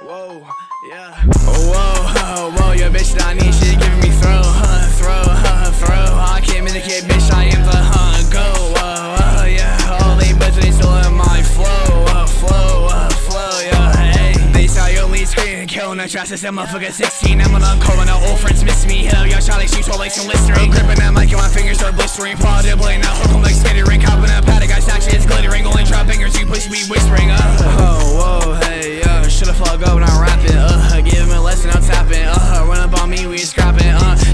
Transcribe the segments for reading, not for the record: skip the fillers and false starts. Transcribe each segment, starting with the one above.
Whoa, yeah. Whoa, whoa, your bitch don't need shit, giving me throw, throw, throw. I can't medicate, bitch, I am the go. Whoa, yeah. All they but they still in my flow, flow, flow, yeah. Hey, they saw your lead screen, killing a trust, that motherfucker 16. I'm on call when our old friends miss me. Hell, y'all try like she told like some listerine. Gripping that mic and my fingers are blistering. Paul dibbling, I hook 'em like skittering. Copping up, had a guy's action, it's glittering. Only drop fingers, you push me whispering. Oh, whoa, hey, yeah. Should've fucked up when I'm rapping, give him a lesson, I'm tapping, run up on me, we scrapping,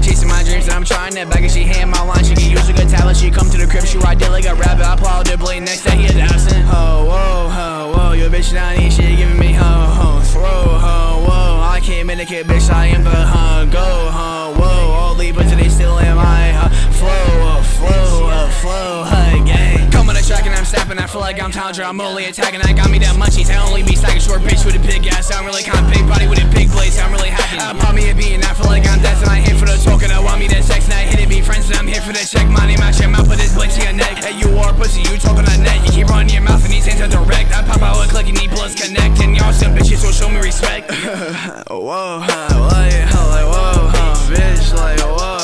chasing my dreams and I'm trying it back. And she hand my line, she can use a good talent. She come to the crib, she ride dead like a rabbit. I plow the blade, next day he is absent. Ho, whoa, your bitch not need shit, giving me ho, throw, ho, whoa. I can't medicate, bitch, I am the go, whoa. All leave, but today still am I, flow, flow, flow, gang. Coming to track and I'm snapping, I feel like I'm Tundra, I'm only attacking. I got me that munchies, I only be stacking short, bitch, with a big ass. I'm really kind of big body with a big blade, so I'm really happy. I pop me a beat and I feel like I'm dancing. I hit for the token, I want me that sex, and I hit it, be friends, and I'm here for the check. My name, I check out, put this blade to your neck. Hey, you are pussy, you talking on net. You keep running your mouth and these hands are direct. I pop out a click and these bloods connect, and y'all some bitches, so show me respect. Whoa, like, whoa, bitch, like, whoa.